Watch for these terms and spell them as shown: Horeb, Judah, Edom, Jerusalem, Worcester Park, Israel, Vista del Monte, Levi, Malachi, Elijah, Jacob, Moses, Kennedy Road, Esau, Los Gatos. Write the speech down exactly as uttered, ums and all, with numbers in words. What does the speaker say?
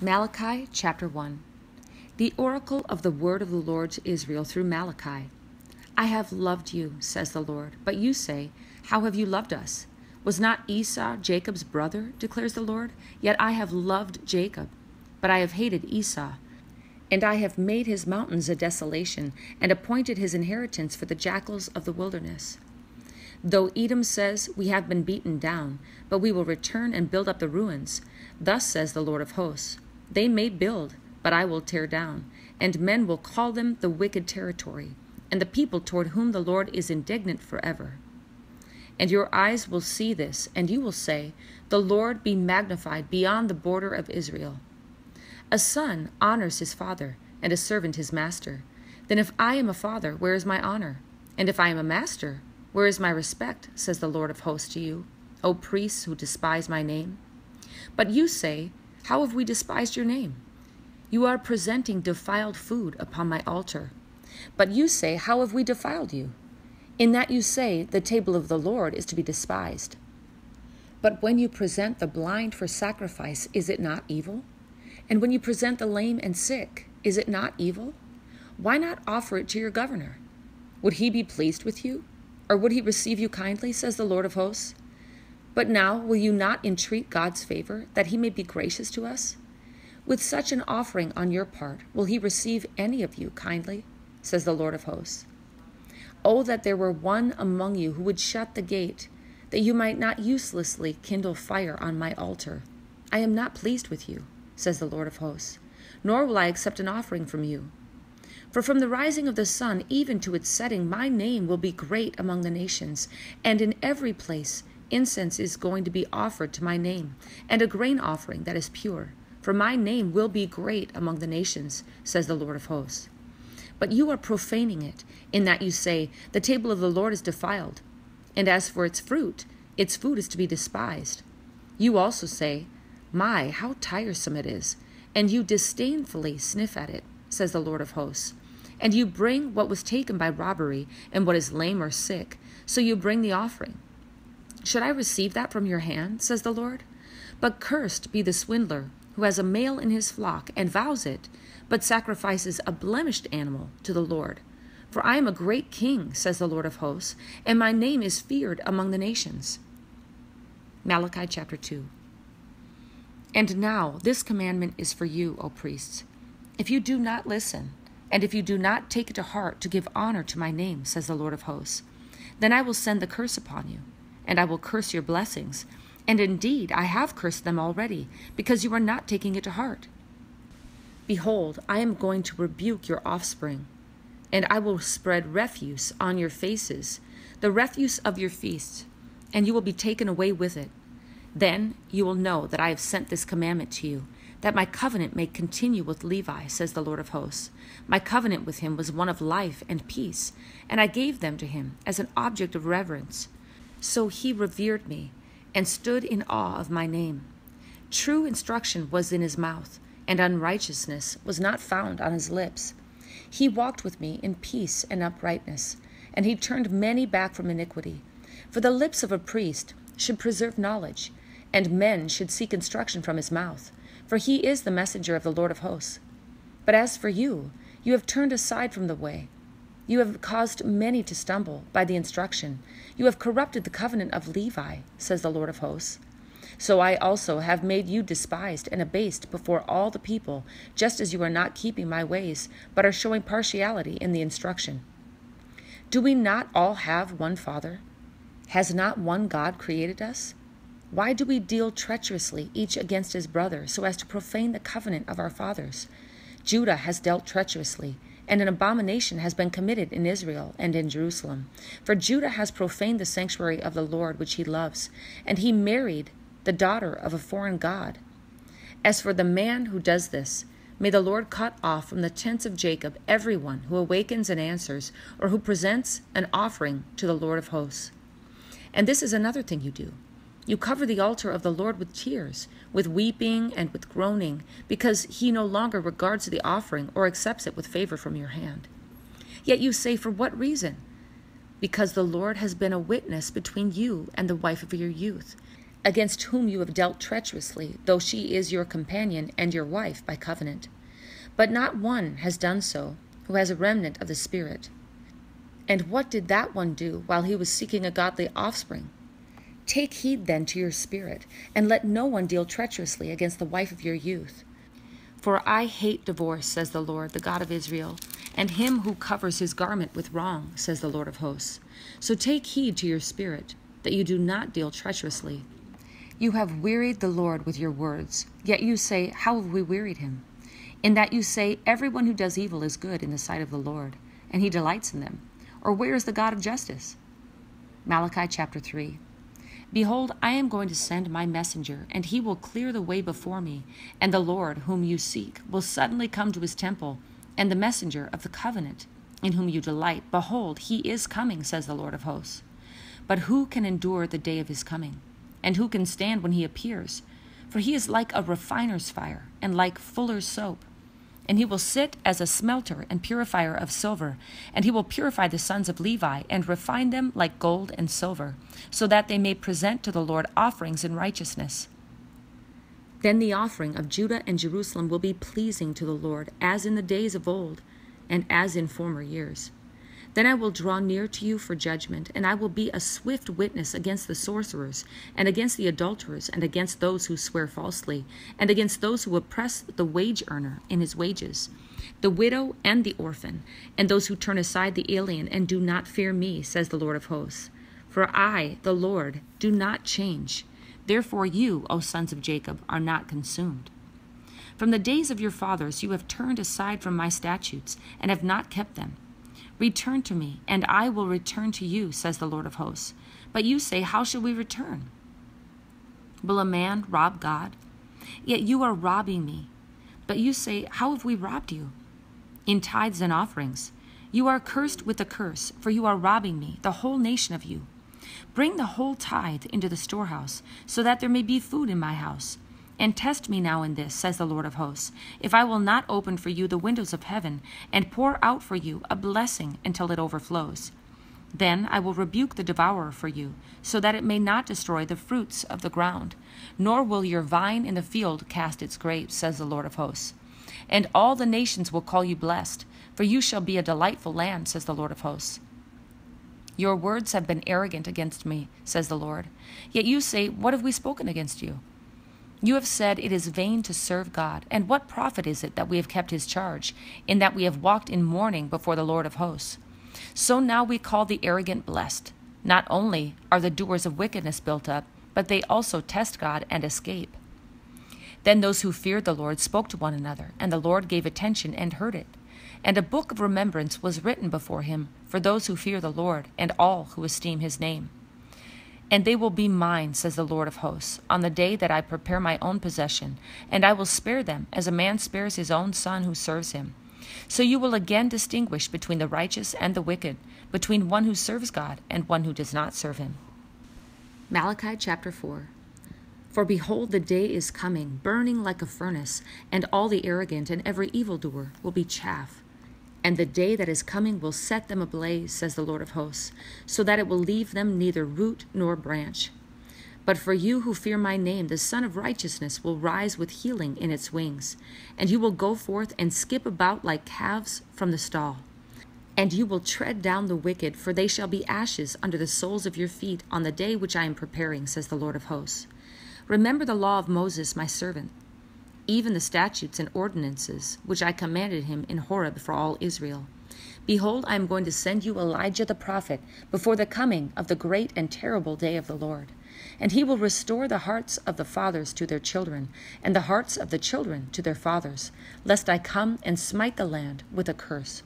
Malachi chapter one. The oracle of the word of the Lord to Israel through Malachi. I have loved you, says the Lord. But you say, how have you loved us? Was not Esau Jacob's brother, declares the Lord? Yet I have loved Jacob, but I have hated Esau. And I have made his mountains a desolation, and appointed his inheritance for the jackals of the wilderness. Though Edom says, we have been beaten down, but we will return and build up the ruins. Thus says the Lord of hosts, they may build, but I will tear down, and men will call them the wicked territory, and the people toward whom the Lord is indignant forever. And your eyes will see this, and you will say, the Lord be magnified beyond the border of Israel. A son honors his father, and a servant his master. Then if I am a father, where is my honor? And if I am a master, where is my respect, says the Lord of hosts to you, O priests who despise my name? But you say, how have we despised your name? You are presenting defiled food upon my altar. But you say, how have we defiled you? In that you say, the table of the Lord is to be despised. But when you present the blind for sacrifice, is it not evil? And when you present the lame and sick, is it not evil? Why not offer it to your governor? Would he be pleased with you? Or would he receive you kindly, says the Lord of hosts? But now will you not entreat God's favor, that he may be gracious to us? With such an offering on your part, will he receive any of you kindly, says the Lord of hosts? Oh, that there were one among you who would shut the gate, that you might not uselessly kindle fire on my altar. I am not pleased with you, says the Lord of hosts, nor will I accept an offering from you. For from the rising of the sun even to its setting, my name will be great among the nations, and in every place incense is going to be offered to my name, and a grain offering that is pure. For my name will be great among the nations, says the Lord of hosts. But you are profaning it, in that you say, the table of the Lord is defiled, and as for its fruit, its food is to be despised. You also say, my, how tiresome it is, and you disdainfully sniff at it, says the Lord of hosts. And you bring what was taken by robbery, and what is lame or sick, so you bring the offering. Should I receive that from your hand, says the Lord? But cursed be the swindler, who has a male in his flock, and vows it, but sacrifices a blemished animal to the Lord. For I am a great king, says the Lord of hosts, and my name is feared among the nations. Malachi chapter two. And now this commandment is for you, O priests. If you do not listen, and if you do not take it to heart to give honor to my name, says the Lord of hosts, then I will send the curse upon you, and I will curse your blessings. And indeed, I have cursed them already, because you are not taking it to heart. Behold, I am going to rebuke your offspring, and I will spread refuse on your faces, the refuse of your feasts, and you will be taken away with it. Then you will know that I have sent this commandment to you, that my covenant may continue with Levi, says the Lord of hosts. My covenant with him was one of life and peace, and I gave them to him as an object of reverence. So he revered me, and stood in awe of my name. True instruction was in his mouth, and unrighteousness was not found on his lips. He walked with me in peace and uprightness, and he turned many back from iniquity. For the lips of a priest should preserve knowledge, and men should seek instruction from his mouth, for he is the messenger of the Lord of hosts. But as for you, you have turned aside from the way. You have caused many to stumble by the instruction. You have corrupted the covenant of Levi, says the Lord of hosts. So I also have made you despised and abased before all the people, just as you are not keeping my ways, but are showing partiality in the instruction. Do we not all have one Father? Has not one God created us? Why do we deal treacherously each against his brother, so as to profane the covenant of our fathers? Judah has dealt treacherously, and an abomination has been committed in Israel and in Jerusalem. For Judah has profaned the sanctuary of the Lord, which he loves, and he married the daughter of a foreign god. As for the man who does this, may the Lord cut off from the tents of Jacob everyone who awakens and answers, or who presents an offering to the Lord of hosts. And this is another thing you do. You cover the altar of the Lord with tears, with weeping and with groaning, because he no longer regards the offering or accepts it with favor from your hand. Yet you say, for what reason? Because the Lord has been a witness between you and the wife of your youth, against whom you have dealt treacherously, though she is your companion and your wife by covenant. But not one has done so who has a remnant of the Spirit. And what did that one do while he was seeking a godly offspring? Take heed then to your spirit, and let no one deal treacherously against the wife of your youth. For I hate divorce, says the Lord, the God of Israel, and him who covers his garment with wrong, says the Lord of hosts. So take heed to your spirit, that you do not deal treacherously. You have wearied the Lord with your words, yet you say, how have we wearied him? In that you say, everyone who does evil is good in the sight of the Lord, and he delights in them. Or where is the God of justice? Malachi chapter three. Behold, I am going to send my messenger, and he will clear the way before me, and the Lord whom you seek will suddenly come to his temple, and the messenger of the covenant in whom you delight, behold, he is coming, says the Lord of hosts. But who can endure the day of his coming? And who can stand when he appears? For he is like a refiner's fire, and like fuller's soap. And he will sit as a smelter and purifier of silver, and he will purify the sons of Levi, and refine them like gold and silver, so that they may present to the Lord offerings in righteousness. Then the offering of Judah and Jerusalem will be pleasing to the Lord, as in the days of old, and as in former years. Then I will draw near to you for judgment, and I will be a swift witness against the sorcerers, and against the adulterers, and against those who swear falsely, and against those who oppress the wage earner in his wages, the widow and the orphan, and those who turn aside the alien and do not fear me, says the Lord of hosts. For I, the Lord, do not change. Therefore you, O sons of Jacob, are not consumed. From the days of your fathers you have turned aside from my statutes, and have not kept them. Return to me, and I will return to you, says the Lord of hosts. But you say, how shall we return? Will a man rob God? Yet you are robbing me. But you say, how have we robbed you? In tithes and offerings. You are cursed with a curse, for you are robbing me, the whole nation of you. Bring the whole tithe into the storehouse, so that there may be food in my house. And test me now in this, says the Lord of hosts, if I will not open for you the windows of heaven, and pour out for you a blessing until it overflows. Then I will rebuke the devourer for you, so that it may not destroy the fruits of the ground, nor will your vine in the field cast its grapes, says the Lord of hosts. And all the nations will call you blessed, for you shall be a delightful land, says the Lord of hosts. Your words have been arrogant against me, says the Lord. Yet you say, what have we spoken against you? You have said it is vain to serve God, and what profit is it that we have kept his charge, in that we have walked in mourning before the Lord of hosts? So now we call the arrogant blessed. Not only are the doers of wickedness built up, but they also test God and escape. Then those who feared the Lord spoke to one another, and the Lord gave attention and heard it. And a book of remembrance was written before him for those who fear the Lord and all who esteem his name. And they will be mine, says the Lord of hosts, on the day that I prepare my own possession, and I will spare them, as a man spares his own son who serves him. So you will again distinguish between the righteous and the wicked, between one who serves God and one who does not serve him. Malachi chapter four. For behold, the day is coming, burning like a furnace, and all the arrogant and every evildoer will be chaff. And the day that is coming will set them ablaze, says the Lord of hosts, so that it will leave them neither root nor branch. But for you who fear my name, the Son of Righteousness will rise with healing in its wings, and you will go forth and skip about like calves from the stall. And you will tread down the wicked, for they shall be ashes under the soles of your feet on the day which I am preparing, says the Lord of hosts. Remember the law of Moses, my servant, even the statutes and ordinances which I commanded him in Horeb for all Israel. Behold, I am going to send you Elijah the prophet before the coming of the great and terrible day of the Lord. And he will restore the hearts of the fathers to their children, and the hearts of the children to their fathers, lest I come and smite the land with a curse.